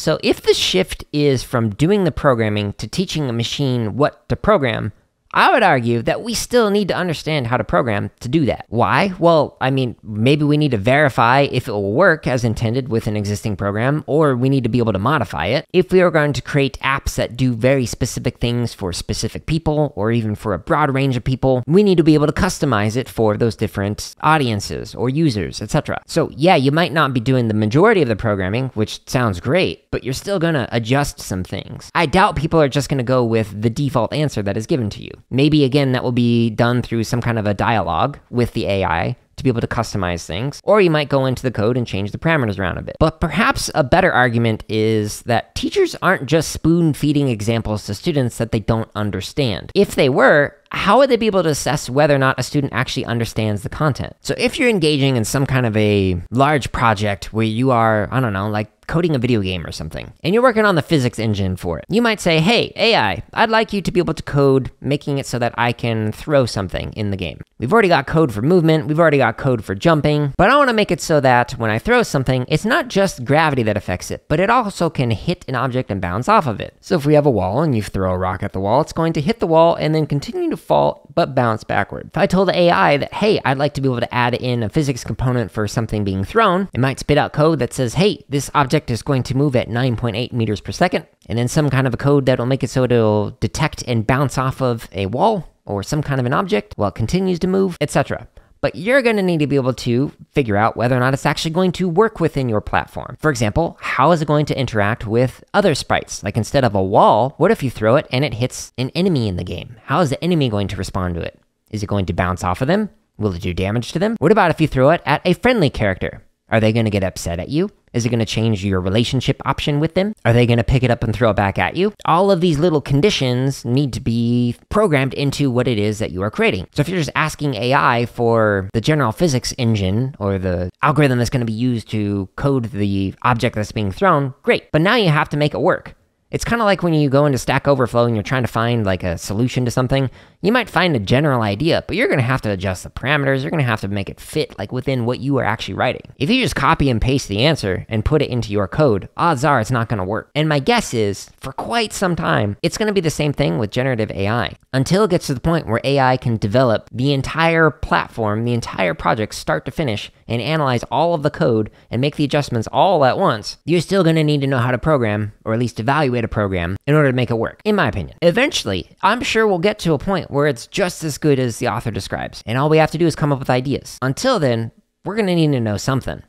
So if the shift is from doing the programming to teaching a machine what to program, I would argue that we still need to understand how to program to do that. Why? Well, I mean, maybe we need to verify if it will work as intended with an existing program, or we need to be able to modify it. If we are going to create apps that do very specific things for specific people, or even for a broad range of people, we need to be able to customize it for those different audiences or users, etc. So yeah, you might not be doing the majority of the programming, which sounds great, but you're still gonna adjust some things. I doubt people are just gonna go with the default answer that is given to you. Maybe, again, that will be done through some kind of a dialogue with the AI to be able to customize things, or you might go into the code and change the parameters around a bit. But perhaps a better argument is that teachers aren't just spoon-feeding examples to students that they don't understand. If they were, how would they be able to assess whether or not a student actually understands the content? So if you're engaging in some kind of a large project where you are, I don't know, like coding a video game or something, and you're working on the physics engine for it, you might say, hey, AI, I'd like you to be able to code making it so that I can throw something in the game. We've already got code for movement, we've already got code for jumping, but I want to make it so that when I throw something, it's not just gravity that affects it, but it also can hit an object and bounce off of it. So if we have a wall and you throw a rock at the wall, it's going to hit the wall and then continue to fall, but bounce backward. If I told the AI that, hey, I'd like to be able to add in a physics component for something being thrown, it might spit out code that says, hey, this object is going to move at 9.8 meters per second, and then some kind of a code that'll make it so it'll detect and bounce off of a wall or some kind of an object while it continues to move, etc. But you're gonna need to be able to figure out whether or not it's actually going to work within your platform. For example, how is it going to interact with other sprites? Like instead of a wall, what if you throw it and it hits an enemy in the game? How is the enemy going to respond to it? Is it going to bounce off of them? Will it do damage to them? What about if you throw it at a friendly character? Are they gonna get upset at you? Is it gonna change your relationship option with them? Are they gonna pick it up and throw it back at you? All of these little conditions need to be programmed into what it is that you are creating. So if you're just asking AI for the general physics engine or the algorithm that's gonna be used to code the object that's being thrown, great, but now you have to make it work. It's kind of like when you go into Stack Overflow and you're trying to find like a solution to something. You might find a general idea, but you're gonna have to adjust the parameters. You're gonna have to make it fit like within what you are actually writing. If you just copy and paste the answer and put it into your code, odds are it's not gonna work. And my guess is for quite some time, it's gonna be the same thing with generative AI until it gets to the point where AI can develop the entire platform, the entire project start to finish, and analyze all of the code and make the adjustments all at once. You're still gonna need to know how to program, or at least evaluate to program in order to make it work, in my opinion. Eventually, I'm sure we'll get to a point where it's just as good as the author describes, and all we have to do is come up with ideas. Until then, we're gonna need to know something.